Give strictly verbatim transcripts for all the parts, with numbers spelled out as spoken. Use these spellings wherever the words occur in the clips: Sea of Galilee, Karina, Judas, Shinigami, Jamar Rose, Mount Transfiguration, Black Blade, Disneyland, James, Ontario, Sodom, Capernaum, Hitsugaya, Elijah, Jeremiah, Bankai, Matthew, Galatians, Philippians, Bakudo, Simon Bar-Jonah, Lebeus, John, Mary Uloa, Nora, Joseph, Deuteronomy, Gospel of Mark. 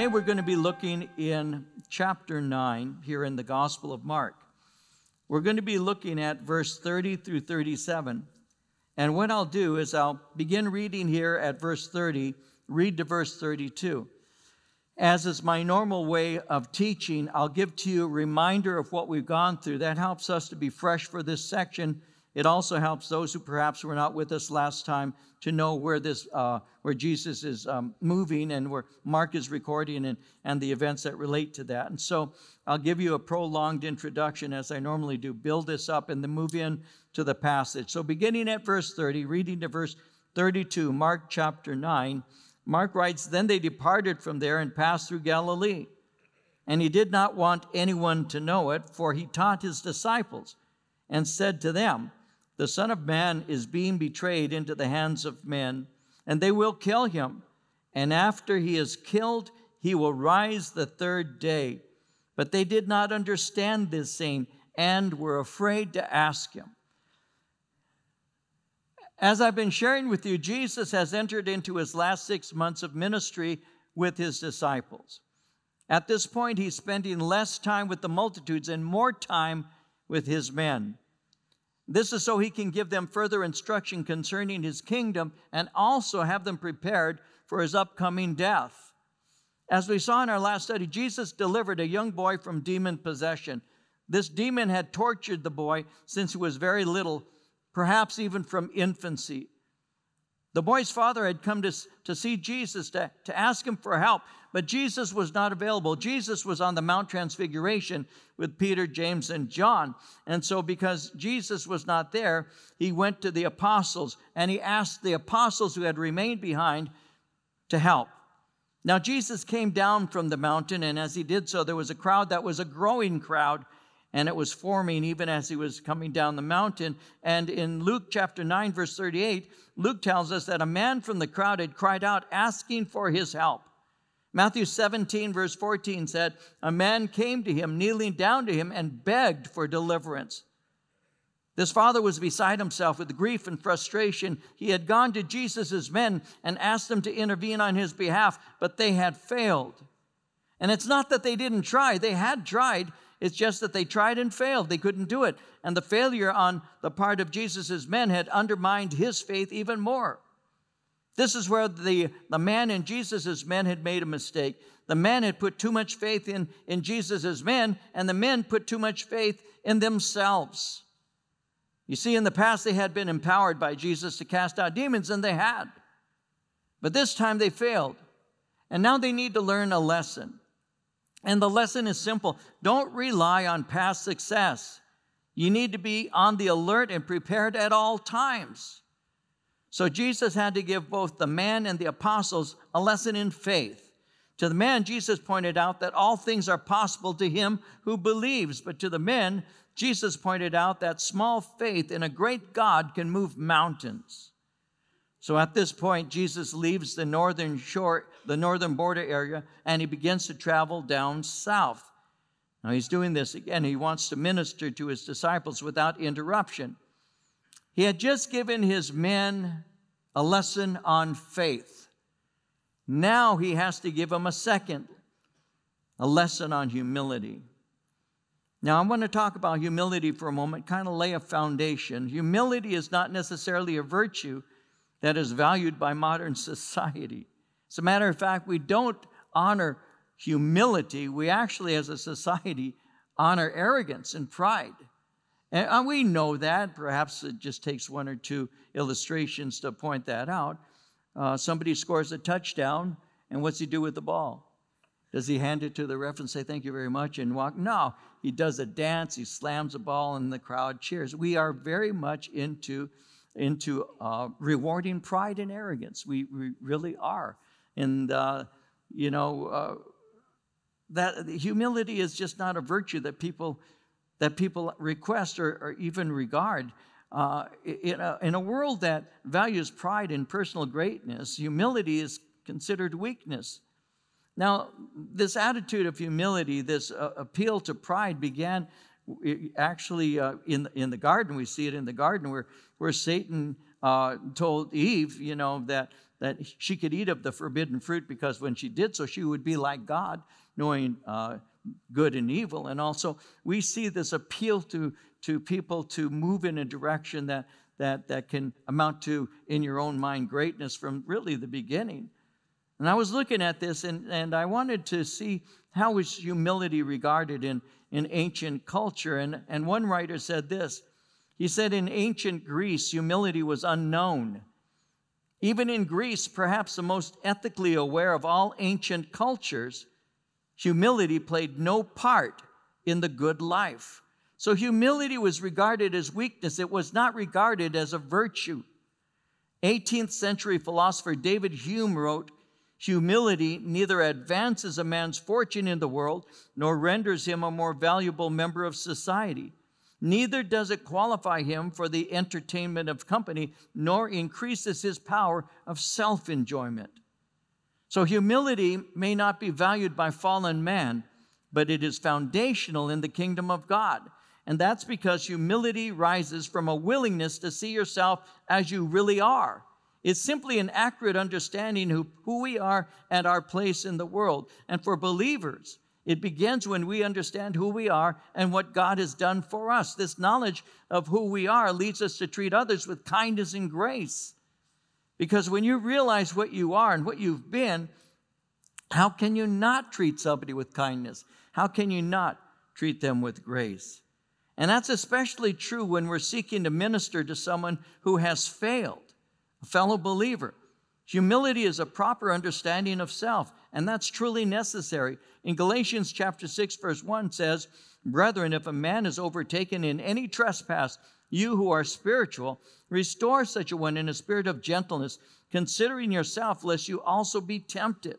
Today we're going to be looking in chapter nine here in the Gospel of Mark. We're going to be looking at verse thirty through thirty-seven. And what I'll do is I'll begin reading here at verse thirty, read to verse thirty-two. As is my normal way of teaching, I'll give to you a reminder of what we've gone through. That helps us to be fresh for this section. It also helps those who perhaps were not with us last time to know where this, uh, where Jesus is um, moving and where Mark is recording and, and the events that relate to that. And so I'll give you a prolonged introduction as I normally do, build this up and then move in to the passage. So beginning at verse thirty, reading to verse thirty-two, Mark chapter nine, Mark writes, "Then they departed from there and passed through Galilee. And he did not want anyone to know it, for he taught his disciples and said to them, 'The Son of Man is being betrayed into the hands of men, and they will kill him. And after he is killed, he will rise the third day.' But they did not understand this saying and were afraid to ask him." As I've been sharing with you, Jesus has entered into his last six months of ministry with his disciples. At this point, he's spending less time with the multitudes and more time with his men. This is so he can give them further instruction concerning his kingdom and also have them prepared for his upcoming death. As we saw in our last study, Jesus delivered a young boy from demon possession. This demon had tortured the boy since he was very little, perhaps even from infancy. The boy's father had come to, to see Jesus, to, to ask him for help, but Jesus was not available. Jesus was on the Mount Transfiguration with Peter, James, and John. And so because Jesus was not there, he went to the apostles, and he asked the apostles who had remained behind to help. Now, Jesus came down from the mountain, and as he did so, there was a crowd that was a growing crowd, and it was forming even as he was coming down the mountain. And in Luke chapter nine, verse thirty-eight, Luke tells us that a man from the crowd had cried out, asking for his help. Matthew seventeen, verse fourteen said, "A man came to him, kneeling down to him, and begged for deliverance." This father was beside himself with grief and frustration. He had gone to Jesus' men and asked them to intervene on his behalf, but they had failed. And it's not that they didn't try. They had tried. It's just that they tried and failed. They couldn't do it. And the failure on the part of Jesus' men had undermined his faith even more. This is where the, the man and Jesus' men had made a mistake. The man had put too much faith in, in Jesus' men, and the men put too much faith in themselves. You see, in the past, they had been empowered by Jesus to cast out demons, and they had. But this time, they failed. And now they need to learn a lesson. And the lesson is simple. Don't rely on past success. You need to be on the alert and prepared at all times. So Jesus had to give both the man and the apostles a lesson in faith. To the man, Jesus pointed out that all things are possible to him who believes. But to the men, Jesus pointed out that small faith in a great God can move mountains. So at this point, Jesus leaves the northern shore, the northern border area, and he begins to travel down south. Now he's doing this again. He wants to minister to his disciples without interruption. He had just given his men a lesson on faith. Now he has to give them a second, a lesson on humility. Now, I want to talk about humility for a moment, kind of lay a foundation. Humility is not necessarily a virtue that is valued by modern society. As a matter of fact, we don't honor humility. We actually, as a society, honor arrogance and pride. And we know that. Perhaps it just takes one or two illustrations to point that out. Uh, somebody scores a touchdown, and what's he do with the ball? Does he hand it to the ref and say, "Thank you very much," and walk? No. He does a dance. He slams the ball, and the crowd cheers. We are very much into into uh, rewarding pride and arrogance. We, we really are. And, uh, you know, uh, that humility is just not a virtue that people that people request or, or even regard. Uh, in, a, in a world that values pride and personal greatness, humility is considered weakness. Now, this attitude of humility, this uh, appeal to pride began Actually, uh, in, in the garden, we see it in the garden where, where Satan uh, told Eve, you know, that, that she could eat of the forbidden fruit, because when she did so, she would be like God, knowing uh, good and evil. And also, we see this appeal to, to people to move in a direction that, that, that can amount to, in your own mind, greatness from really the beginning. And I was looking at this, and, and I wanted to see how was humility regarded in, in ancient culture. And, and one writer said this. He said, in ancient Greece, humility was unknown. Even in Greece, perhaps the most ethically aware of all ancient cultures, humility played no part in the good life. So humility was regarded as weakness. It was not regarded as a virtue. eighteenth century philosopher David Hume wrote, humility neither advances a man's fortune in the world nor renders him a more valuable member of society. Neither does it qualify him for the entertainment of company, nor increases his power of self-enjoyment. So humility may not be valued by fallen man, but it is foundational in the kingdom of God. And that's because humility rises from a willingness to see yourself as you really are. It's simply an accurate understanding of who we are and our place in the world. And for believers, it begins when we understand who we are and what God has done for us. This knowledge of who we are leads us to treat others with kindness and grace. Because when you realize what you are and what you've been, how can you not treat somebody with kindness? How can you not treat them with grace? And that's especially true when we're seeking to minister to someone who has failed, a fellow believer. Humility is a proper understanding of self, and that's truly necessary. In Galatians chapter six, verse one says, brethren, if a man is overtaken in any trespass, you who are spiritual, restore such a one in a spirit of gentleness, considering yourself, lest you also be tempted.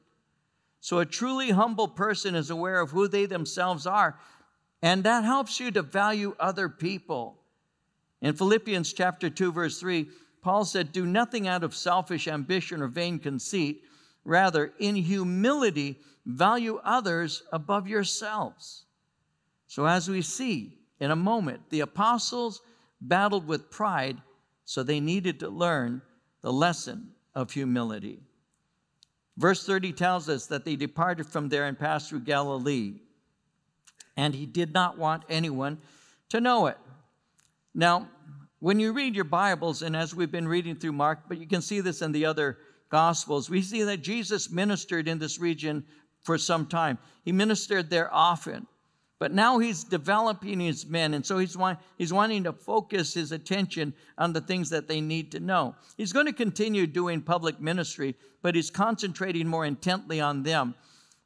So a truly humble person is aware of who they themselves are, and that helps you to value other people. In Philippians chapter two, verse three, Paul said, do nothing out of selfish ambition or vain conceit. Rather, in humility, value others above yourselves. So as we see in a moment, the apostles battled with pride, so they needed to learn the lesson of humility. Verse thirty tells us that they departed from there and passed through Galilee, and he did not want anyone to know it. Now, when you read your Bibles, and as we've been reading through Mark, but you can see this in the other Gospels, we see that Jesus ministered in this region for some time. He ministered there often, but now he's developing his men, and so he's, want, he's wanting to focus his attention on the things that they need to know. He's going to continue doing public ministry, but he's concentrating more intently on them,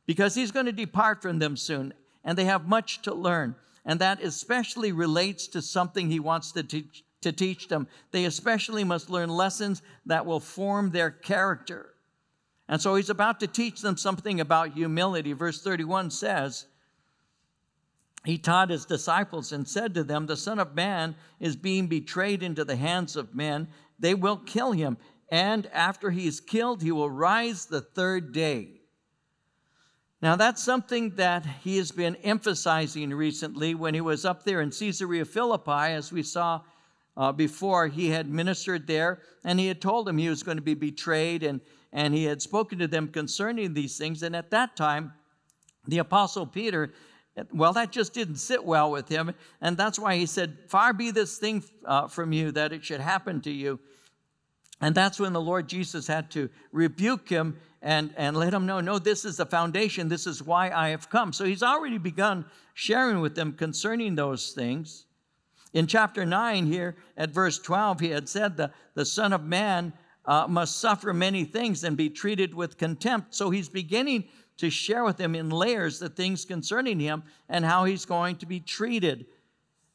because he's going to depart from them soon, and they have much to learn, and that especially relates to something he wants to teach. To teach them. They especially must learn lessons that will form their character. And so he's about to teach them something about humility. Verse thirty-one says, he taught his disciples and said to them, the Son of Man is being betrayed into the hands of men. They will kill him, and after he is killed, he will rise the third day. Now, that's something that he has been emphasizing recently when he was up there in Caesarea Philippi, as we saw Uh, before. He had ministered there, and he had told them he was going to be betrayed, and, and he had spoken to them concerning these things. And at that time, the Apostle Peter, well, that just didn't sit well with him, and that's why he said, far be this thing uh, from you, that it should happen to you. And that's when the Lord Jesus had to rebuke him and, and let him know, no, this is the foundation, this is why I have come. So he's already begun sharing with them concerning those things. In chapter nine here, at verse twelve, he had said the, the Son of Man uh, must suffer many things and be treated with contempt. So he's beginning to share with them in layers the things concerning him and how he's going to be treated.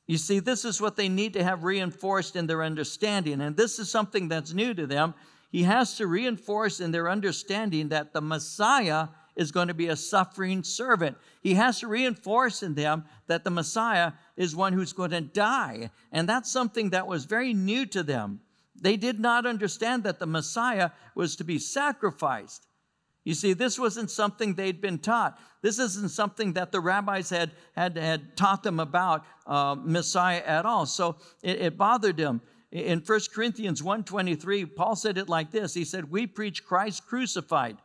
You see, this is what they need to have reinforced in their understanding, and this is something that's new to them. He has to reinforce in their understanding that the Messiah is going to be a suffering servant. He has to reinforce in them that the Messiah is one who's going to die. And that's something that was very new to them. They did not understand that the Messiah was to be sacrificed. You see, this wasn't something they'd been taught. This isn't something that the rabbis had, had, had taught them about uh, Messiah at all. So it, it bothered them. In First Corinthians one twenty-three, Paul said it like this. He said, we preach Christ crucified,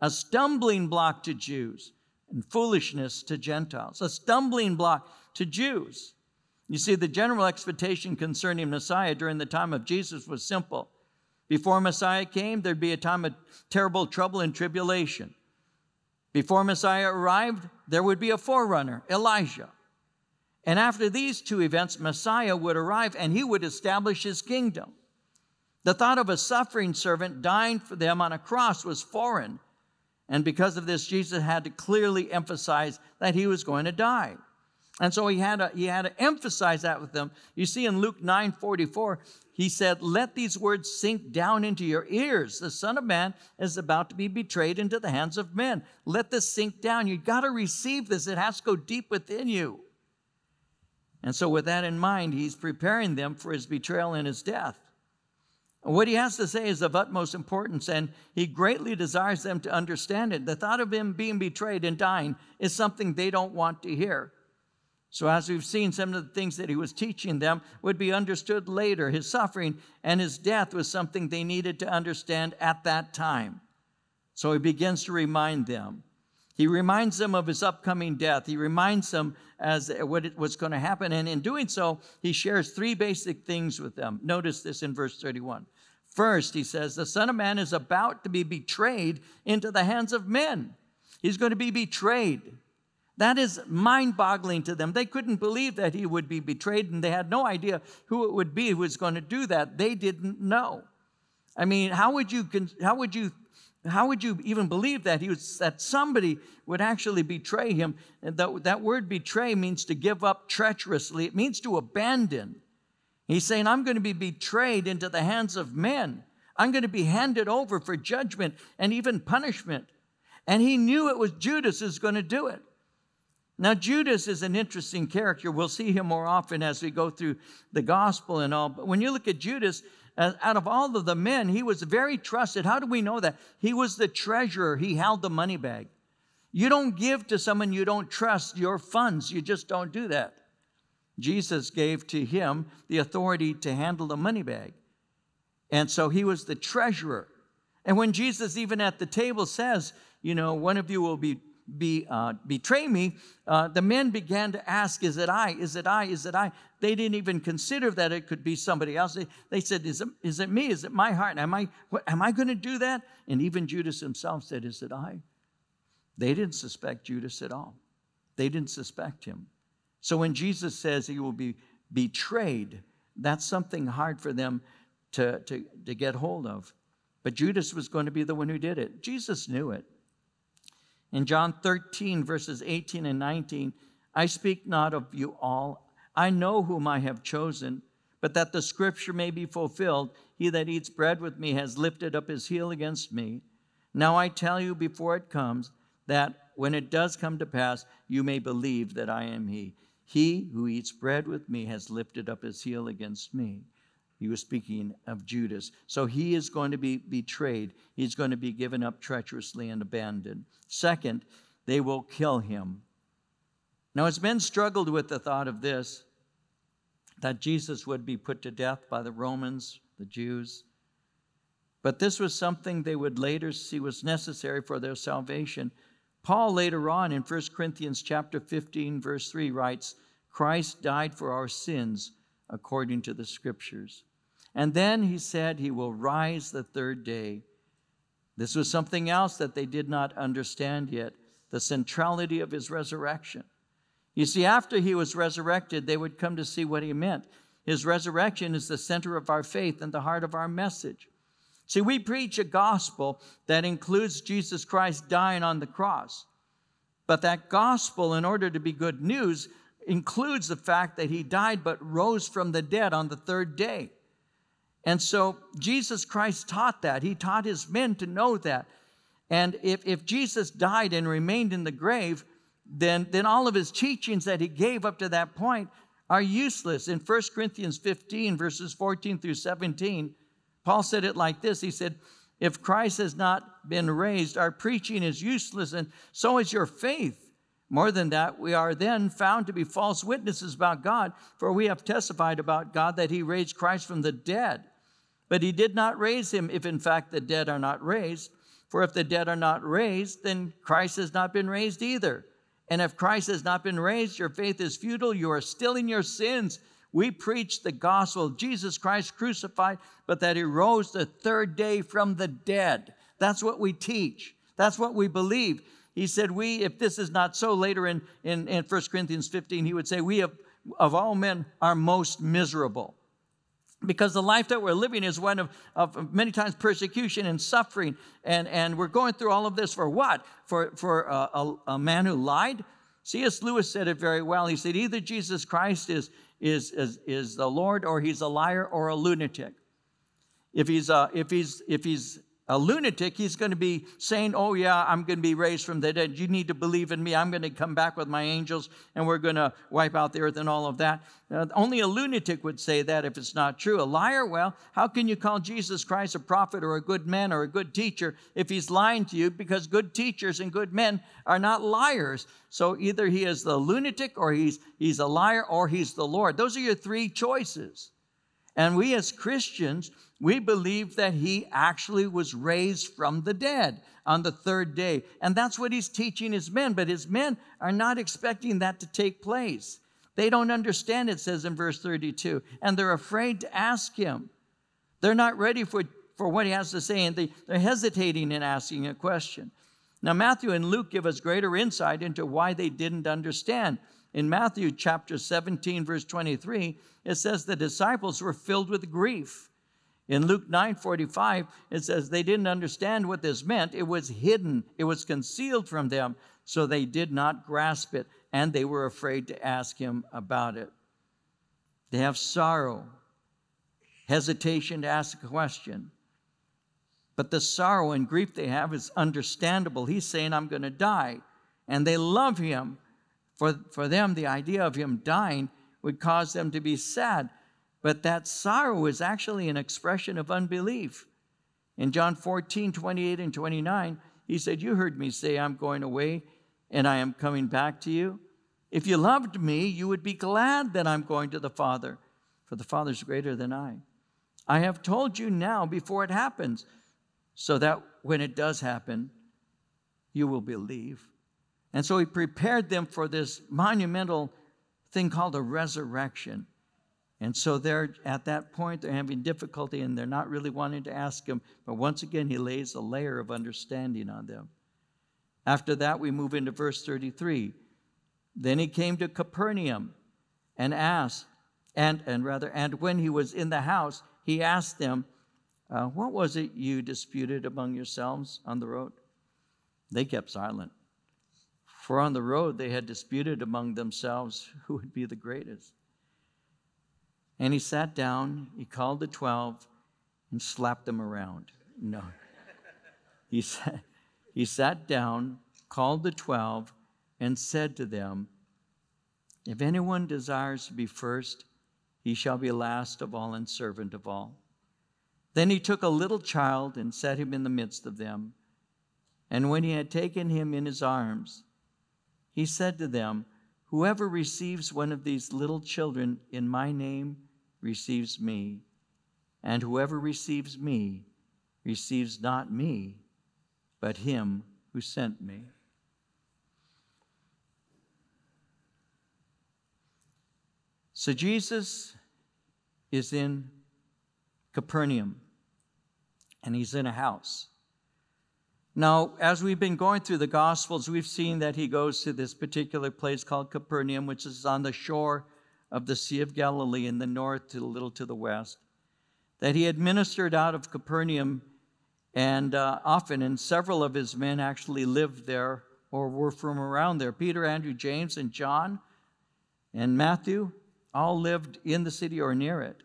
a stumbling block to Jews and foolishness to Gentiles. A stumbling block to Jews. You see, the general expectation concerning Messiah during the time of Jesus was simple. Before Messiah came, there'd be a time of terrible trouble and tribulation. Before Messiah arrived, there would be a forerunner, Elijah. And after these two events, Messiah would arrive and he would establish his kingdom. The thought of a suffering servant dying for them on a cross was foreign. And because of this, Jesus had to clearly emphasize that he was going to die. And so he had to, he had to emphasize that with them. You see, in Luke nine forty-four, he said, let these words sink down into your ears. The Son of Man is about to be betrayed into the hands of men. Let this sink down. You've got to receive this. It has to go deep within you. And so with that in mind, he's preparing them for his betrayal and his death. What he has to say is of utmost importance, and he greatly desires them to understand it. The thought of him being betrayed and dying is something they don't want to hear. So as we've seen, some of the things that he was teaching them would be understood later. His suffering and his death was something they needed to understand at that time. So he begins to remind them. He reminds them of his upcoming death. He reminds them as what it was going to happen. And in doing so, he shares three basic things with them. Notice this in verse thirty-one. First, he says, the Son of Man is about to be betrayed into the hands of men. He's going to be betrayed. That is mind-boggling to them. They couldn't believe that he would be betrayed, and they had no idea who it would be who was going to do that. They didn't know. I mean, how would you, how would you How would you even believe that he was, that somebody would actually betray him? And that, that word betray means to give up treacherously. It means to abandon. He's saying, I'm going to be betrayed into the hands of men. I'm going to be handed over for judgment and even punishment. And he knew it was Judas who's going to do it. Now, Judas is an interesting character. We'll see him more often as we go through the gospel and all. But when you look at Judas, out of all of the men, he was very trusted. How do we know that? He was the treasurer. He held the money bag. You don't give to someone you don't trust your funds. You just don't do that. Jesus gave to him the authority to handle the money bag. And so he was the treasurer. And when Jesus, even at the table, says, you know, one of you will be, be uh, betray me, uh, the men began to ask, is it I? Is it I? Is it I? They didn't even consider that it could be somebody else. They, they said, is it, is it me? Is it my heart? Am I, what, am I going to do that? And even Judas himself said, is it I? They didn't suspect Judas at all. They didn't suspect him. So when Jesus says he will be betrayed, that's something hard for them to, to, to get hold of. But Judas was going to be the one who did it. Jesus knew it. In John thirteen, verses eighteen and nineteen, I speak not of you all. I know whom I have chosen, but that the scripture may be fulfilled. He that eats bread with me has lifted up his heel against me. Now I tell you before it comes, that when it does come to pass, you may believe that I am he. He who eats bread with me has lifted up his heel against me. He was speaking of Judas. So he is going to be betrayed. He's going to be given up treacherously and abandoned. Second, they will kill him. Now, as men struggled with the thought of this, that Jesus would be put to death by the Romans, the Jews, but this was something they would later see was necessary for their salvation. Paul later on in First Corinthians chapter fifteen, verse three writes, Christ died for our sins according to the scriptures. And then he said he will rise the third day. This was something else that they did not understand yet, the centrality of his resurrection. You see, after he was resurrected, they would come to see what he meant. His resurrection is the center of our faith and the heart of our message. See, we preach a gospel that includes Jesus Christ dying on the cross. But that gospel, in order to be good news, includes the fact that he died but rose from the dead on the third day. And so Jesus Christ taught that. He taught his men to know that. And if, if Jesus died and remained in the grave, then, then all of his teachings that he gave up to that point are useless. In First Corinthians fifteen, verses fourteen through seventeen, Paul said it like this. He said, if Christ has not been raised, our preaching is useless, and so is your faith. More than that, we are then found to be false witnesses about God, for we have testified about God that he raised Christ from the dead. But he did not raise him if, in fact, the dead are not raised. For if the dead are not raised, then Christ has not been raised either. And if Christ has not been raised, your faith is futile. You are still in your sins. We preach the gospel of Jesus Christ crucified, but that he rose the third day from the dead. That's what we teach. That's what we believe. He said, we, if this is not so, later in, in, in First Corinthians fifteen, he would say, we have, of all men are most miserable. Because the life that we're living is one of, of many times persecution and suffering. And, and we're going through all of this for what? For, for a, a, a man who lied? C S Lewis said it very well. He said, either Jesus Christ is, is, is, is the Lord, or he's a liar or a lunatic. If he's a, if he's, if he's a lunatic, he's going to be saying, oh, yeah, I'm going to be raised from the dead. You need to believe in me. I'm going to come back with my angels, and we're going to wipe out the earth and all of that. Uh, only a lunatic would say that if it's not true. A liar, well, how can you call Jesus Christ a prophet or a good man or a good teacher if he's lying to you? Because good teachers and good men are not liars. So either he is the lunatic, or he's, he's a liar, or he's the Lord. Those are your three choices. And we as Christians, we believe that he actually was raised from the dead on the third day. And that's what he's teaching his men. But his men are not expecting that to take place. They don't understand, it says in verse thirty-two. And they're afraid to ask him. They're not ready for, for what he has to say. And they, they're hesitating in asking a question. Now, Matthew and Luke give us greater insight into why they didn't understand. In Matthew chapter seventeen, verse twenty-three, it says the disciples were filled with grief. In Luke nine forty-five, it says they didn't understand what this meant. It was hidden. It was concealed from them, so they did not grasp it, and they were afraid to ask him about it. They have sorrow, hesitation to ask a question. But the sorrow and grief they have is understandable. He's saying, I'm going to die, and they love him. For, for them, the idea of him dying would cause them to be sad. But that sorrow is actually an expression of unbelief. In John fourteen, twenty-eight and twenty-nine, he said, you heard me say, I'm going away and I am coming back to you. If you loved me, you would be glad that I'm going to the Father, for the Father's greater than I. I have told you now before it happens, so that when it does happen, you will believe. And so he prepared them for this monumental thing called a resurrection. And so they're at that point, they're having difficulty, and they're not really wanting to ask him. But once again, he lays a layer of understanding on them. After that, we move into verse thirty-three. Then he came to Capernaum and asked, and, and rather, and when he was in the house, he asked them, uh, what was it you disputed among yourselves on the road? They kept silent. For on the road they had disputed among themselves who would be the greatest. And he sat down, he called the twelve, and slapped them around. No. he, sat, he sat down, called the twelve, and said to them, if anyone desires to be first, he shall be last of all and servant of all. Then he took a little child and set him in the midst of them. And when he had taken him in his arms, he said to them, whoever receives one of these little children in my name receives me, and whoever receives me receives not me, but him who sent me. So Jesus is in Capernaum, and he's in a house. Now, as we've been going through the Gospels, we've seen that he goes to this particular place called Capernaum, which is on the shore of the Sea of Galilee in the north, a little to the west, that he had ministered out of Capernaum, and uh, often, and several of his men actually lived there or were from around there. Peter, Andrew, James, and John, and Matthew all lived in the city or near it.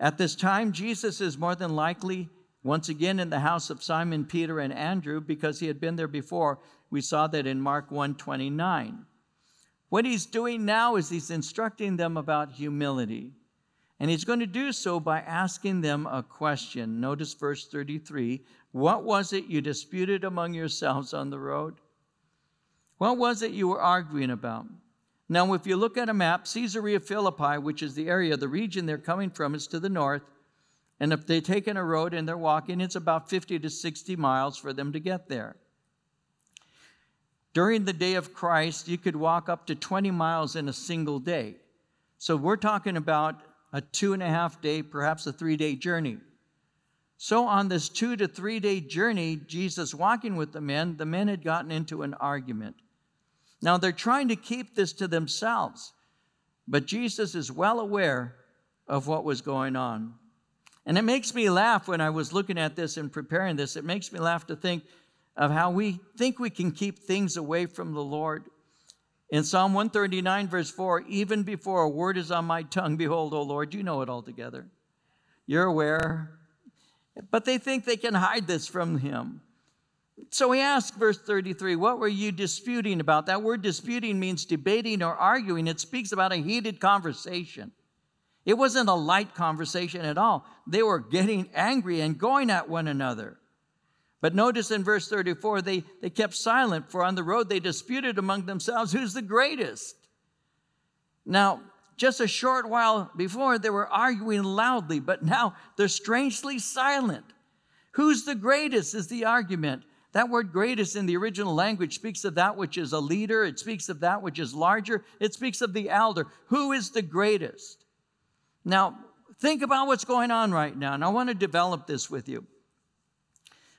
At this time, Jesus is more than likely once again in the house of Simon, Peter, and Andrew, because he had been there before. We saw that in Mark one twenty-nine. What he's doing now is he's instructing them about humility. And he's going to do so by asking them a question. Notice verse thirty-three. What was it you disputed among yourselves on the road? What was it you were arguing about? Now, if you look at a map, Caesarea Philippi, which is the area, the region they're coming from, is to the north. And if they've taken a road and they're walking, it's about fifty to sixty miles for them to get there. During the day of Christ, you could walk up to twenty miles in a single day. So we're talking about a two and a half day, perhaps a three day journey. So on this two to three day journey, Jesus walking with the men, the men had gotten into an argument. Now they're trying to keep this to themselves, but Jesus is well aware of what was going on. And it makes me laugh when I was looking at this and preparing this. It makes me laugh to think of how we think we can keep things away from the Lord. In Psalm one thirty-nine, verse four, even before a word is on my tongue, behold, O Lord, you know it altogether. You're aware. But they think they can hide this from him. So he asked, verse thirty-three, what were you disputing about? That word disputing means debating or arguing. It speaks about a heated conversation. It wasn't a light conversation at all. They were getting angry and going at one another. But notice in verse thirty-four, they, they kept silent, for on the road they disputed among themselves who's the greatest. Now, just a short while before, they were arguing loudly, but now they're strangely silent. Who's the greatest is the argument. That word greatest in the original language speaks of that which is a leader. It speaks of that which is larger. It speaks of the elder. Who is the greatest? Now, think about what's going on right now, and I want to develop this with you.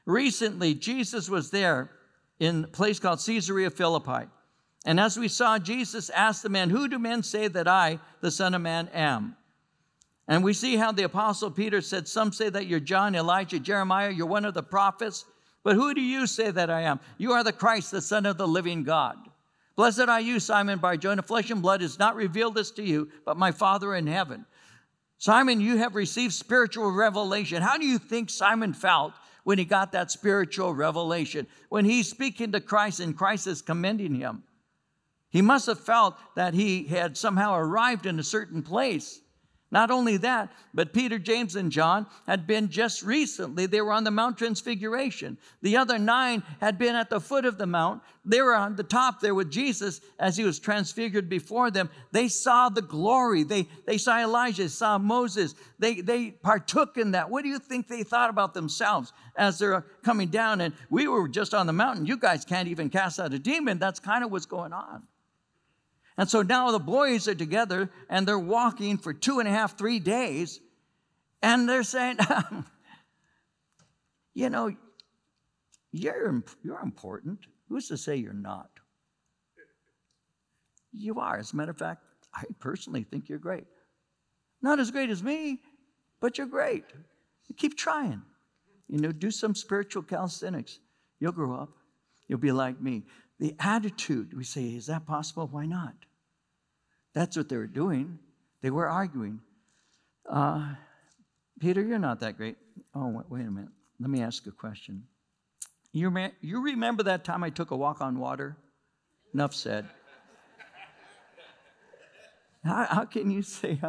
Recently, Jesus was there in a place called Caesarea Philippi. And as we saw, Jesus asked the man, who do men say that I, the Son of Man, am? And we see how the Apostle Peter said, some say that you're John, Elijah, Jeremiah, you're one of the prophets. But who do you say that I am? You are the Christ, the Son of the living God. Blessed are you, Simon Bar-Jonah. Flesh and blood has not revealed this to you, but my Father in heaven. Simon, you have received spiritual revelation. How do you think Simon felt when he got that spiritual revelation? When he's speaking to Christ and Christ is commending him, he must have felt that he had somehow arrived in a certain place. Not only that, but Peter, James, and John had been just recently, they were on the Mount Transfiguration. The other nine had been at the foot of the mount. They were on the top there with Jesus as he was transfigured before them. They saw the glory. They, they saw Elijah, saw Moses. They, they partook in that. What do you think they thought about themselves as they're coming down? And we were just on the mountain. You guys can't even cast out a demon. That's kind of what's going on. And so now the boys are together, and they're walking for two and a half, three days, and they're saying, you know, you're, you're important. Who's to say you're not? You are. As a matter of fact, I personally think you're great. Not as great as me, but you're great. You keep trying. You know, do some spiritual calisthenics. You'll grow up. You'll be like me. The attitude, we say, is that possible? Why not? That's what they were doing. They were arguing. Uh, Peter, you're not that great. Oh, wait, wait a minute. Let me ask a question. You, re you remember that time I took a walk on water? Enough said. how, how can you say,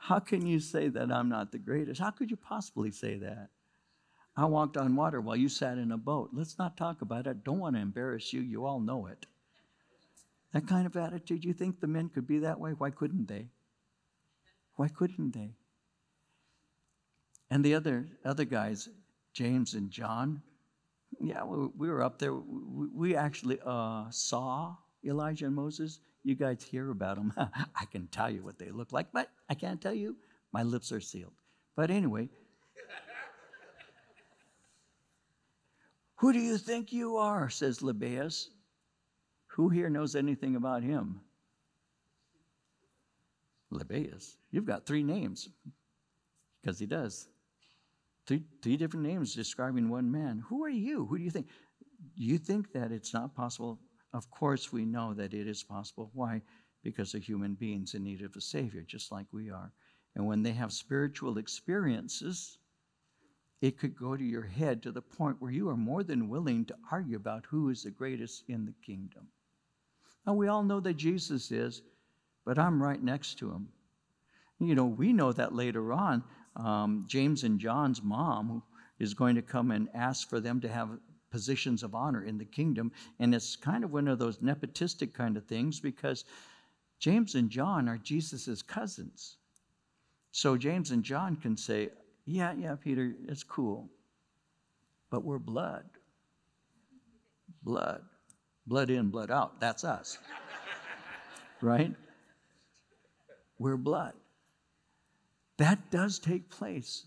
how can you say that I'm not the greatest? How could you possibly say that? I walked on water while you sat in a boat. Let's not talk about it. Don't want to embarrass you. You all know it. That kind of attitude, you think the men could be that way? Why couldn't they? Why couldn't they? And the other, other guys, James and John, yeah, we, we were up there. We, we actually uh, saw Elijah and Moses. You guys hear about them. I can tell you what they look like, but I can't tell you. My lips are sealed. But anyway, who do you think you are, says Lebeus. Who here knows anything about him? Lebeus. You've got three names, because he does. Three, three different names describing one man. Who are you? Who do you think? You think that it's not possible? Of course we know that it is possible. Why? Because they're human beings in need of a Savior, just like we are. And when they have spiritual experiences, it could go to your head to the point where you are more than willing to argue about who is the greatest in the kingdom. Now, we all know that Jesus is, but I'm right next to him. You know, we know that later on, um, James and John's mom is going to come and ask for them to have positions of honor in the kingdom. And it's kind of one of those nepotistic kind of things, because James and John are Jesus's cousins. So James and John can say, yeah, yeah, Peter, it's cool, but we're blood. Blood. Blood in, blood out. That's us. Right? We're blood. That does take place.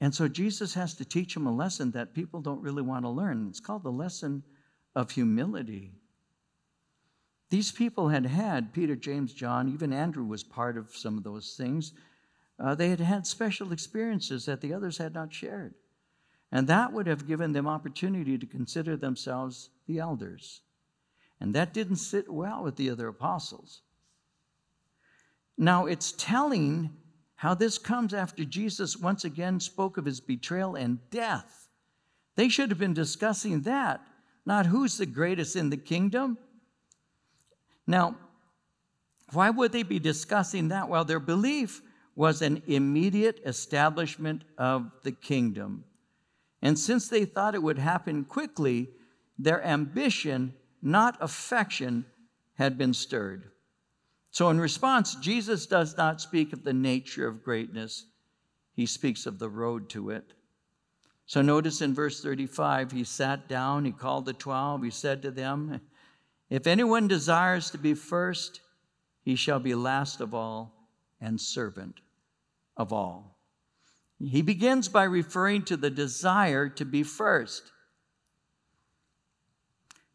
And so Jesus has to teach them a lesson that people don't really want to learn. It's called the lesson of humility. These people had had, Peter, James, John, even Andrew was part of some of those things. Uh, they had had special experiences that the others had not shared. And that would have given them opportunity to consider themselves the elders. And that didn't sit well with the other apostles. Now, it's telling how this comes after Jesus once again spoke of his betrayal and death. They should have been discussing that, not who's the greatest in the kingdom. Now, why would they be discussing that? Well, their belief was an immediate establishment of the kingdom. And since they thought it would happen quickly, their ambition, not affection, had been stirred. So in response, Jesus does not speak of the nature of greatness. He speaks of the road to it. So notice in verse thirty-five, he sat down, he called the twelve, he said to them, if anyone desires to be first, he shall be last of all and servant of all. He begins by referring to the desire to be first.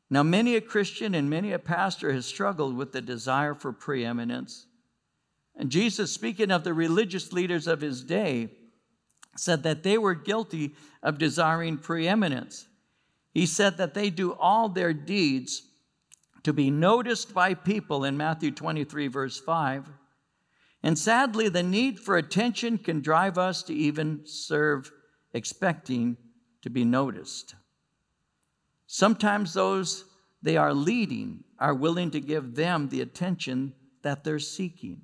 Now, many a Christian and many a pastor has struggled with the desire for preeminence. And Jesus, speaking of the religious leaders of his day, said that they were guilty of desiring preeminence. He said that they do all their deeds to be noticed by people in Matthew twenty-three, verse five. And sadly, the need for attention can drive us to even serve expecting to be noticed. Sometimes those they are leading are willing to give them the attention that they're seeking.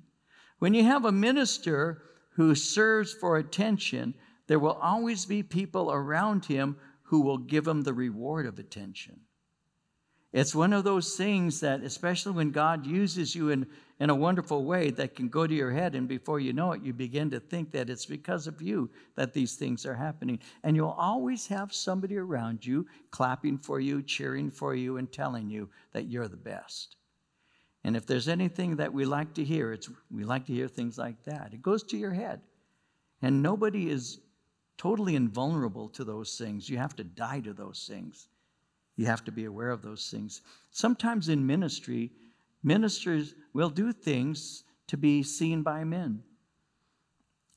When you have a minister who serves for attention, there will always be people around him who will give him the reward of attention. It's one of those things that, especially when God uses you in, in a wonderful way, that can go to your head, and before you know it, you begin to think that it's because of you that these things are happening. And you'll always have somebody around you clapping for you, cheering for you, and telling you that you're the best. And if there's anything that we like to hear, it's we like to hear things like that. It goes to your head. And nobody is totally invulnerable to those things. You have to die to those things. You have to be aware of those things. Sometimes in ministry, ministers will do things to be seen by men.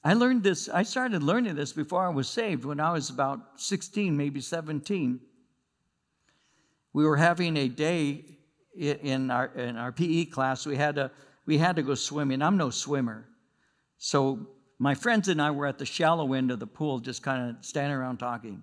I learned this, I started learning this before I was saved when I was about sixteen, maybe seventeen. We were having a day in our, in our P E class. We had, a, we had to go swimming. I'm no swimmer. So my friends and I were at the shallow end of the pool, just kind of standing around talking.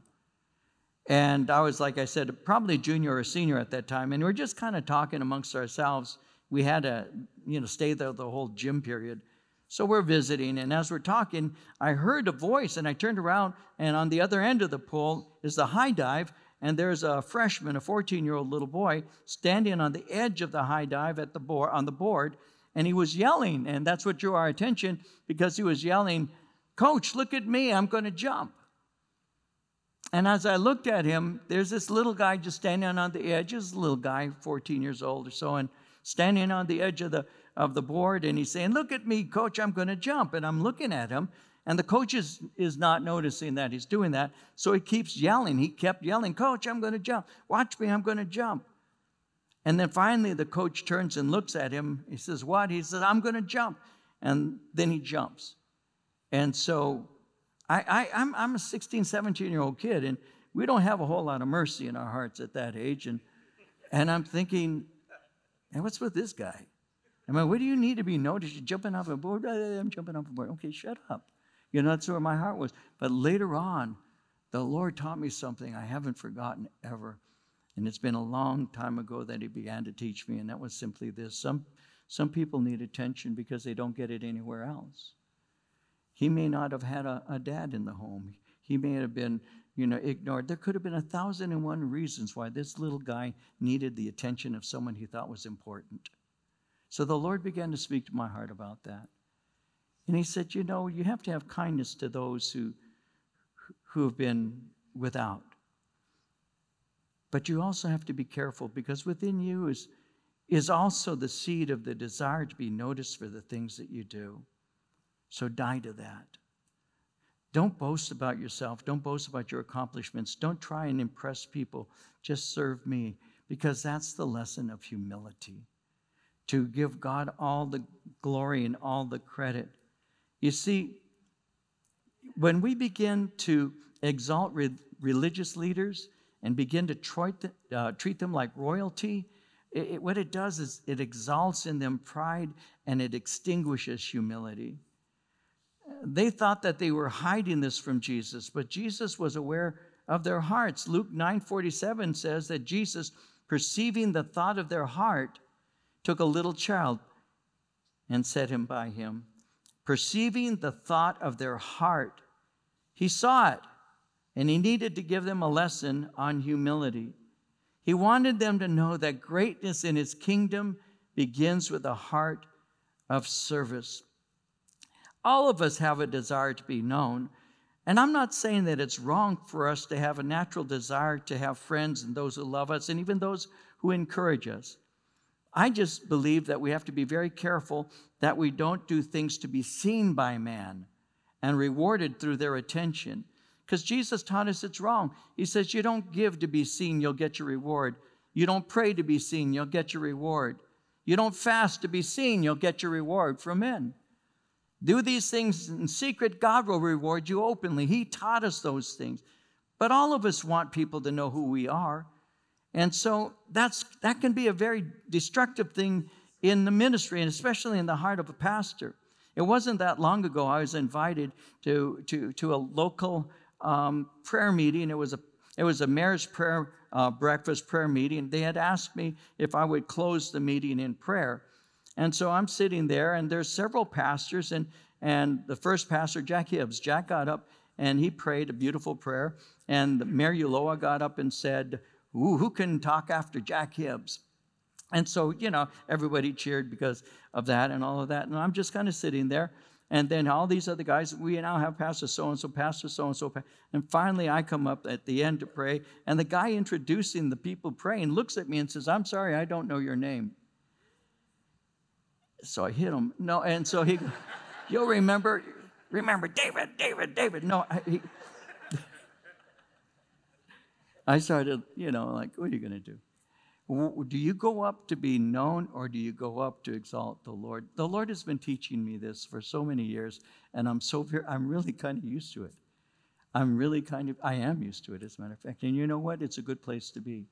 And I was, like I said, probably a junior or a senior at that time. And we were just kind of talking amongst ourselves. We had to, you know, stay there the whole gym period. So we're visiting. And as we're talking, I heard a voice. And I turned around. And on the other end of the pool is the high dive. And there's a freshman, a fourteen-year-old little boy, standing on the edge of the high dive at the board, on the board. And he was yelling. And that's what drew our attention, because he was yelling, "Coach, look at me. I'm going to jump." And as I looked at him, there's this little guy just standing on the edge. He's a little guy, fourteen years old or so, and standing on the edge of the, of the board, and he's saying, "Look at me, Coach, I'm going to jump." And I'm looking at him, and the coach is, is not noticing that he's doing that, so he keeps yelling. He kept yelling, "Coach, I'm going to jump. Watch me, I'm going to jump." And then finally the coach turns and looks at him. He says, "What?" He says, "I'm going to jump." And then he jumps. And so I, I, I'm, I'm a sixteen, seventeen-year-old kid, and we don't have a whole lot of mercy in our hearts at that age. And, and I'm thinking, hey, what's with this guy? I mean, what do you need to be noticed? You're jumping off a board? I'm jumping off a board. Okay, shut up. You know, that's where my heart was. But later on, the Lord taught me something I haven't forgotten ever. And it's been a long time ago that he began to teach me, and that was simply this. Some, some people need attention because they don't get it anywhere else. He may not have had a, a dad in the home. He may have been, you know, ignored. There could have been a thousand and one reasons why this little guy needed the attention of someone he thought was important. So the Lord began to speak to my heart about that. And he said, you know, you have to have kindness to those who, who have been without. But you also have to be careful, because within you is, is also the seed of the desire to be noticed for the things that you do. So die to that. Don't boast about yourself. Don't boast about your accomplishments. Don't try and impress people. Just serve me, because that's the lesson of humility, to give God all the glory and all the credit. You see, when we begin to exalt re religious leaders and begin to treat, the, uh, treat them like royalty, it, it, what it does is it exalts in them pride and it extinguishes humility. They thought that they were hiding this from Jesus, but Jesus was aware of their hearts. Luke nine forty-seven says that Jesus, perceiving the thought of their heart, took a little child and set him by him. Perceiving the thought of their heart, he saw it, and he needed to give them a lesson on humility. He wanted them to know that greatness in his kingdom begins with a heart of service. All of us have a desire to be known. And I'm not saying that it's wrong for us to have a natural desire to have friends and those who love us and even those who encourage us. I just believe that we have to be very careful that we don't do things to be seen by man and rewarded through their attention. Because Jesus taught us it's wrong. He says, you don't give to be seen, you'll get your reward. You don't pray to be seen, you'll get your reward. You don't fast to be seen, you'll get your reward from men. Do these things in secret, God will reward you openly. He taught us those things. But all of us want people to know who we are. And so that's, that can be a very destructive thing in the ministry, and especially in the heart of a pastor. It wasn't that long ago I was invited to, to, to a local um, prayer meeting. It was a, it was a marriage prayer uh, breakfast prayer meeting. They had asked me if I would close the meeting in prayer. And so I'm sitting there, and there's several pastors, and, and the first pastor, Jack Hibbs, Jack got up, and he prayed a beautiful prayer, and Mary Uloa got up and said, ooh, who can talk after Jack Hibbs? And so, you know, everybody cheered because of that and all of that, and I'm just kind of sitting there, and then all these other guys, we now have Pastor so-and-so, Pastor so-and-so, and finally I come up at the end to pray, and the guy introducing the people praying looks at me and says, I'm sorry, I don't know your name. So I hit him. No, and so he, you'll remember, remember, David, David, David. No, I, he, I started, you know, like, what are you going to do? Do you go up to be known, or do you go up to exalt the Lord? The Lord has been teaching me this for so many years, and I'm so, I'm really kind of used to it. I'm really kind of, I am used to it, as a matter of fact. And you know what? It's a good place to be.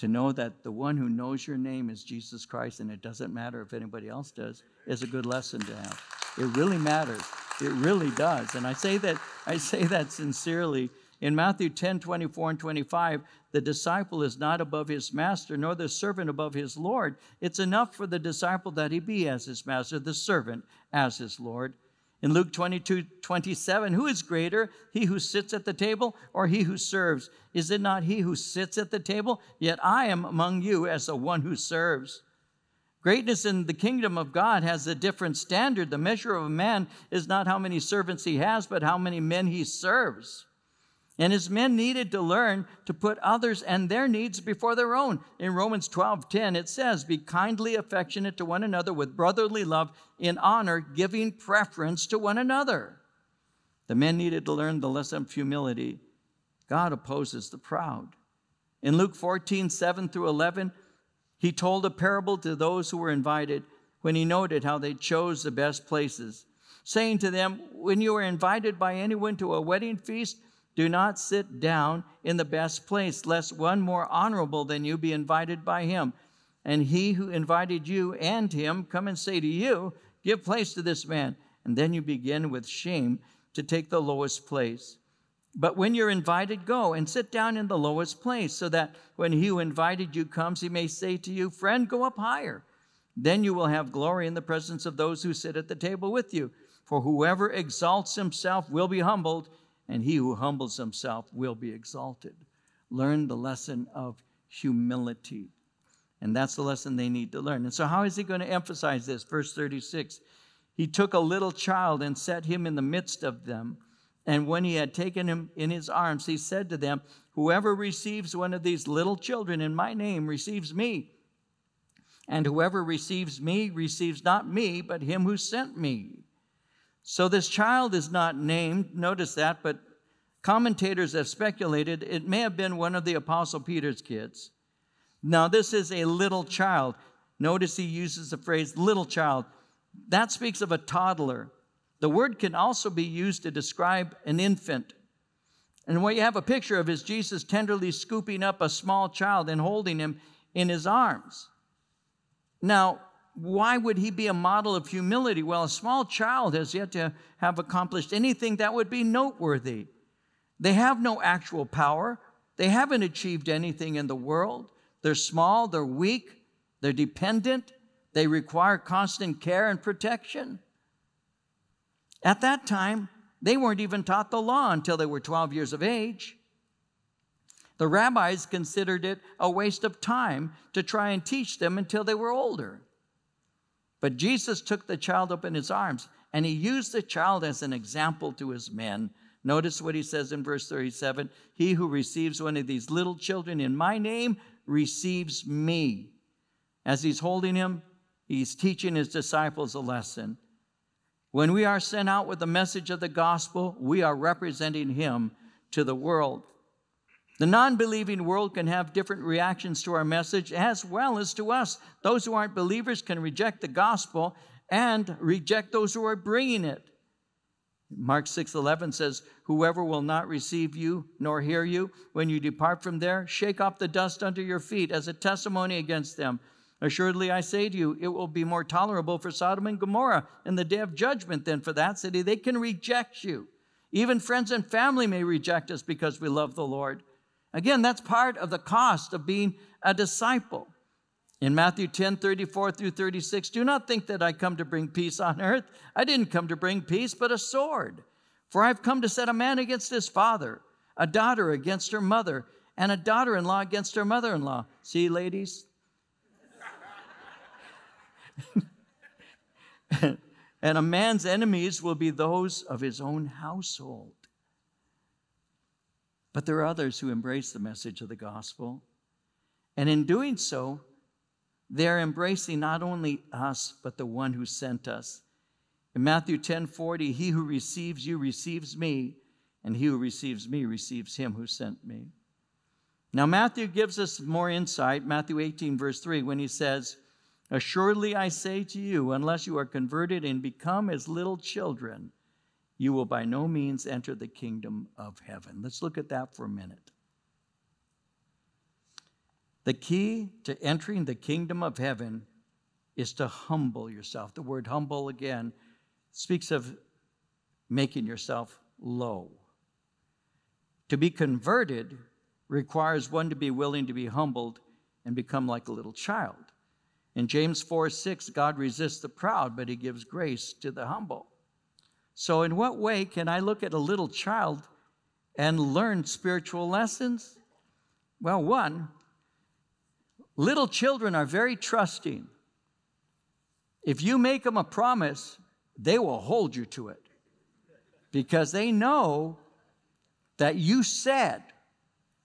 To know that the one who knows your name is Jesus Christ, and it doesn't matter if anybody else does, is a good lesson to have. It really matters. It really does. And I say that, I say that sincerely. In Matthew ten, twenty-four and twenty-five, the disciple is not above his master, nor the servant above his Lord. It's enough for the disciple that he be as his master, the servant as his Lord. In Luke twenty-two, twenty-seven, who is greater, he who sits at the table or he who serves? Is it not he who sits at the table? Yet I am among you as the one who serves. Greatness in the kingdom of God has a different standard. The measure of a man is not how many servants he has, but how many men he serves. And his men needed to learn to put others and their needs before their own. In Romans twelve ten, it says, be kindly affectionate to one another with brotherly love, in honor, giving preference to one another. The men needed to learn the lesson of humility. God opposes the proud. In Luke fourteen, seven through eleven, he told a parable to those who were invited when he noted how they chose the best places, saying to them, when you are invited by anyone to a wedding feast, do not sit down in the best place, lest one more honorable than you be invited by him. And he who invited you and him come and say to you, give place to this man. And then you begin with shame to take the lowest place. But when you're invited, go and sit down in the lowest place, so that when he who invited you comes, he may say to you, friend, go up higher. Then you will have glory in the presence of those who sit at the table with you. For whoever exalts himself will be humbled, and he who humbles himself will be exalted. Learn the lesson of humility. And that's the lesson they need to learn. And so how is he going to emphasize this? Verse thirty-six, he took a little child and set him in the midst of them. And when he had taken him in his arms, he said to them, whoever receives one of these little children in my name receives me. And whoever receives me receives not me, but him who sent me. So this child is not named. Notice that, but commentators have speculated it may have been one of the Apostle Peter's kids. Now, this is a little child. Notice he uses the phrase little child. That speaks of a toddler. The word can also be used to describe an infant. And what you have a picture of is Jesus tenderly scooping up a small child and holding him in his arms. Now, why would he be a model of humility? Well, a small child has yet to have accomplished anything that would be noteworthy. They have no actual power. They haven't achieved anything in the world. They're small, they're weak, they're dependent. They require constant care and protection. At that time, they weren't even taught the law until they were twelve years of age. The rabbis considered it a waste of time to try and teach them until they were older. But Jesus took the child up in his arms, and he used the child as an example to his men. Notice what he says in verse thirty-seven, he who receives one of these little children in my name receives me. As he's holding him, he's teaching his disciples a lesson. When we are sent out with the message of the gospel, we are representing him to the world. The non-believing world can have different reactions to our message as well as to us. Those who aren't believers can reject the gospel and reject those who are bringing it. Mark six eleven says, whoever will not receive you nor hear you, when you depart from there, shake off the dust under your feet as a testimony against them. Assuredly, I say to you, it will be more tolerable for Sodom and Gomorrah in the day of judgment than for that city. They can reject you. Even friends and family may reject us because we love the Lord. Again, that's part of the cost of being a disciple. In Matthew ten, thirty-four through thirty-six, do not think that I come to bring peace on earth. I didn't come to bring peace, but a sword. For I've come to set a man against his father, a daughter against her mother, and a daughter-in-law against her mother-in-law. See, ladies? And a man's enemies will be those of his own household. But there are others who embrace the message of the gospel. And in doing so, they're embracing not only us, but the one who sent us. In Matthew ten forty, he who receives you receives me, and he who receives me receives him who sent me. Now, Matthew gives us more insight, Matthew eighteen, verse three, when he says, assuredly I say to you, unless you are converted and become as little children, you will by no means enter the kingdom of heaven. Let's look at that for a minute. The key to entering the kingdom of heaven is to humble yourself. The word humble, again, speaks of making yourself low. To be converted requires one to be willing to be humbled and become like a little child. In James four six, God resists the proud, but he gives grace to the humble. So in what way can I look at a little child and learn spiritual lessons? Well, one, little children are very trusting. If you make them a promise, they will hold you to it because they know that you said.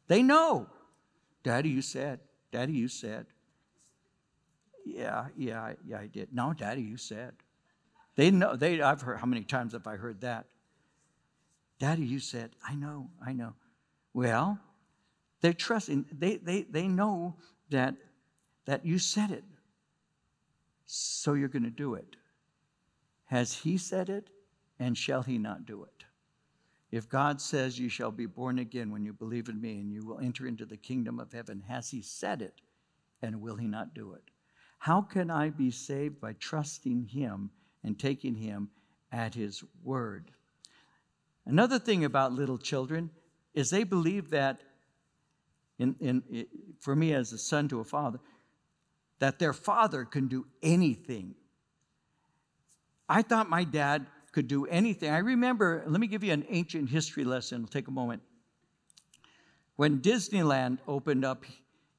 They know. Daddy, you said. Daddy, you said. Yeah, yeah, yeah, I did. No, Daddy, you said. They know, they, I've heard, how many times have I heard that? Daddy, you said, I know, I know. Well, they're trusting. They, they, they know that, that you said it, so you're going to do it. Has he said it, and shall he not do it? If God says you shall be born again when you believe in me and you will enter into the kingdom of heaven, has he said it, and will he not do it? How can I be saved? By trusting him and taking him at his word. Another thing about little children is they believe that, in, in, for me as a son to a father, that their father can do anything. I thought my dad could do anything. I remember, let me give you an ancient history lesson. It'll take a moment. When Disneyland opened up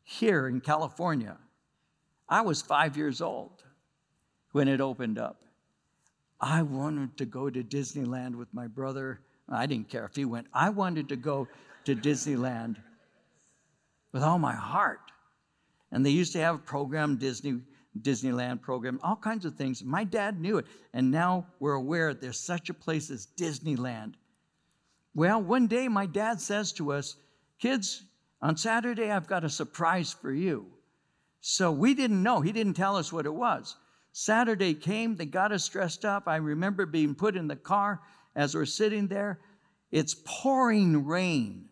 here in California, I was five years old when it opened up. I wanted to go to Disneyland with my brother. I didn't care if he went. I wanted to go to Disneyland with all my heart. And they used to have a program, Disney, Disneyland program, all kinds of things. My dad knew it. And now we're aware there's such a place as Disneyland. Well, one day my dad says to us, kids, on Saturday I've got a surprise for you. So we didn't know. He didn't tell us what it was. Saturday came. They got us dressed up. I remember being put in the car as we're sitting there. It's pouring rain,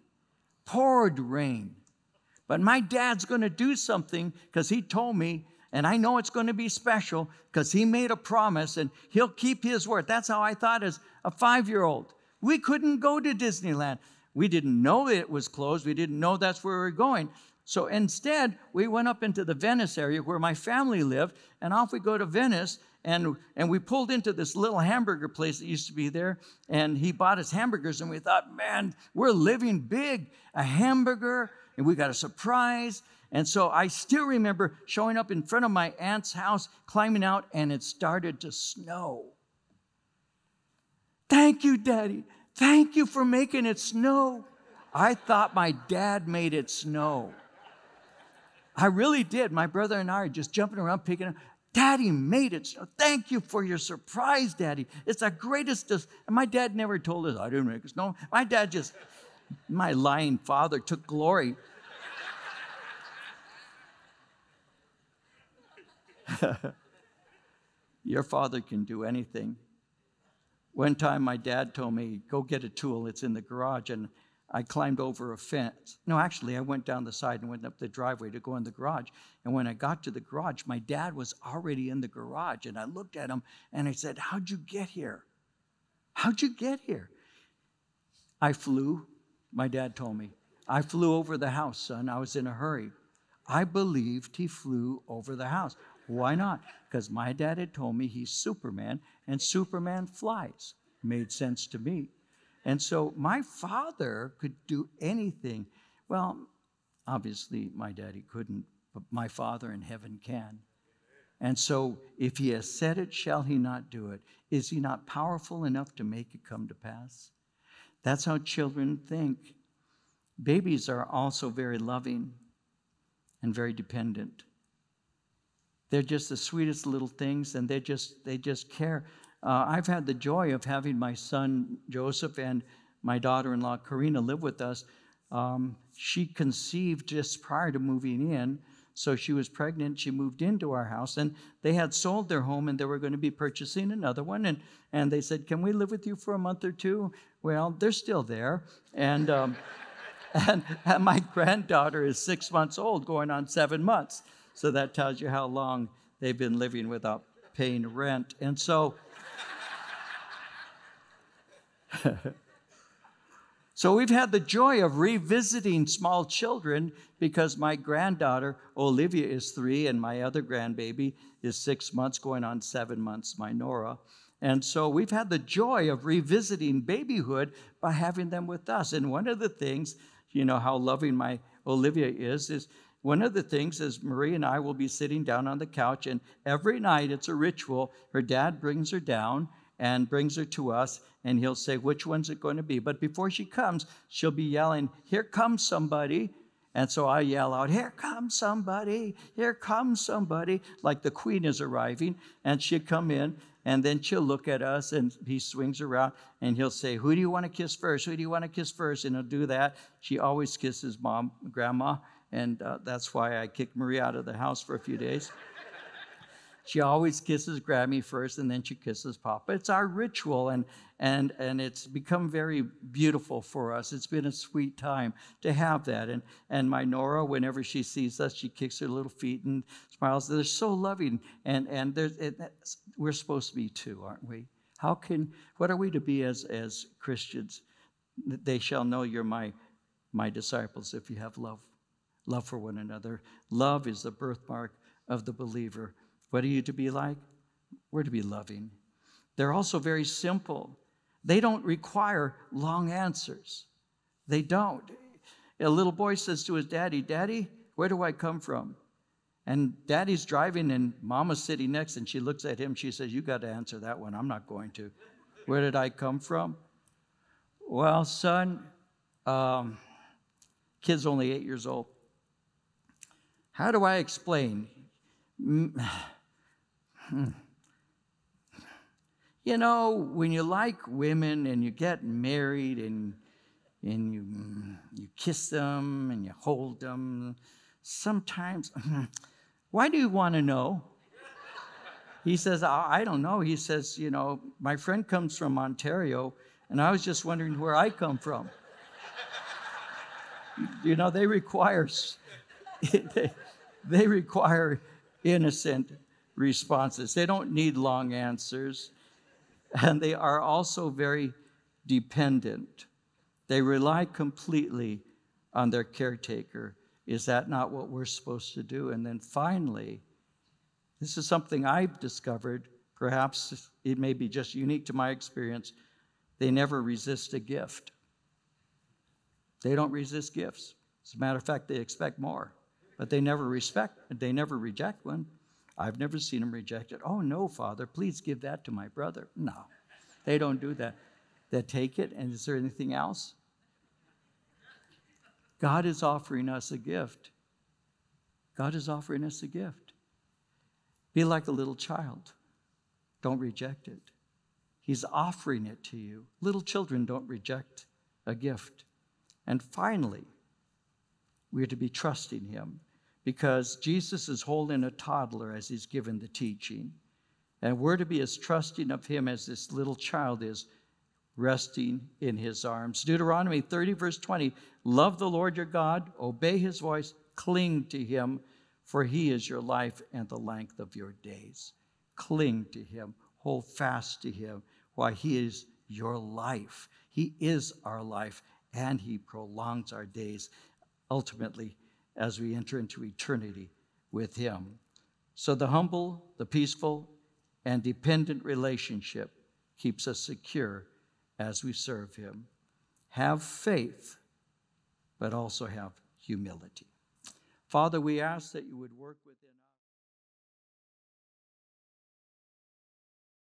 poured rain. But my dad's going to do something because he told me, and I know it's going to be special because he made a promise and he'll keep his word. That's how I thought as a five-year-old. We couldn't go to Disneyland. We didn't know it was closed. We didn't know that's where we were going. So instead, we went up into the Venice area where my family lived, and off we go to Venice, and, and we pulled into this little hamburger place that used to be there, and he bought us hamburgers, and we thought, man, we're living big, a hamburger, and we got a surprise. And so I still remember showing up in front of my aunt's house, climbing out, and it started to snow. Thank you, Daddy. Thank you for making it snow. I thought my dad made it snow. I really did. My brother and I are just jumping around, picking up. Daddy made it snow. Thank you for your surprise, Daddy. It's the greatest. And my dad never told us, I didn't make it snow. My dad just, my lying father took glory. Your father can do anything. One time my dad told me, go get a tool. It's in the garage. And I climbed over a fence. No, actually, I went down the side and went up the driveway to go in the garage. And when I got to the garage, my dad was already in the garage. And I looked at him, and I said, how'd you get here? How'd you get here? I flew, my dad told me. I flew over the house, son. I was in a hurry. I believed he flew over the house. Why not? Because my dad had told me he's Superman, and Superman flies. Made sense to me. And so my father could do anything. Well, obviously my daddy couldn't, but my Father in heaven can. And so if he has said it, shall he not do it? Is he not powerful enough to make it come to pass? That's how children think. Babies are also very loving and very dependent. They're just the sweetest little things, and they just, they just care. Uh, I've had the joy of having my son, Joseph, and my daughter-in-law, Karina, live with us. Um, she conceived just prior to moving in, so she was pregnant. She moved into our house, and they had sold their home, and they were going to be purchasing another one. And, and they said, can we live with you for a month or two? Well, they're still there. And, um, and, and my granddaughter is six months old, going on seven months. So that tells you how long they've been living without paying rent. And so... So we've had the joy of revisiting small children because my granddaughter, Olivia, is three, and my other grandbaby is six months, going on seven months, my Nora. And so we've had the joy of revisiting babyhood by having them with us. And one of the things, you know how loving my Olivia is, is one of the things is Marie and I will be sitting down on the couch, and every night it's a ritual. Her dad brings her down and brings her to us, and he'll say, which one's it going to be? But before she comes, she'll be yelling, here comes somebody. And so I yell out, here comes somebody, here comes somebody, like the queen is arriving. And she'll come in, and then she'll look at us, and he swings around, and he'll say, who do you want to kiss first? Who do you want to kiss first? And he'll do that. She always kisses mom, grandma, and uh, that's why I kicked Marie out of the house for a few days. She always kisses Grammy first, and then she kisses Papa. It's our ritual, and, and, and it's become very beautiful for us. It's been a sweet time to have that. And, and my Nora, whenever she sees us, she kicks her little feet and smiles. They're so loving, and, and it, we're supposed to be too, aren't we? How can, what are we to be as, as Christians? They shall know you're my, my disciples if you have love, love for one another. Love is the birthmark of the believer. What are you to be like? We're to be loving. They're also very simple. They don't require long answers. They don't. A little boy says to his daddy, "Daddy, where do I come from?" And daddy's driving and mama's sitting next, and she looks at him. She says, "You got to answer that one. I'm not going to. Where did I come from?" "Well, son," um, kid's only eight years old. "How do I explain? You know, when you like women and you get married and and you you kiss them and you hold them, sometimes, why do you want to know?" He says, "I don't know." He says, "You know, my friend comes from Ontario, and I was just wondering where I come from." You know, they require they, they require innocent responses. They don't need long answers, and they are also very dependent. They rely completely on their caretaker. Is that not what we're supposed to do? And then finally, this is something I've discovered, perhaps it may be just unique to my experience, they never resist a gift. They don't resist gifts. As a matter of fact, they expect more, but they never respect, they never reject one. I've never seen them reject it. "Oh, no, Father, please give that to my brother." No, they don't do that. They take it, and is there anything else? God is offering us a gift. God is offering us a gift. Be like a little child. Don't reject it. He's offering it to you. Little children don't reject a gift. And finally, we're to be trusting him, because Jesus is holding a toddler as he's given the teaching. And we're to be as trusting of him as this little child is, resting in his arms. Deuteronomy thirty, verse twenty, "Love the Lord your God, obey his voice, cling to him, for he is your life and the length of your days." Cling to him, hold fast to him, why he is your life. He is our life, and he prolongs our days, ultimately, as we enter into eternity with him. So the humble, the peaceful, and dependent relationship keeps us secure as we serve him. Have faith, but also have humility. Father, we ask that you would work within us.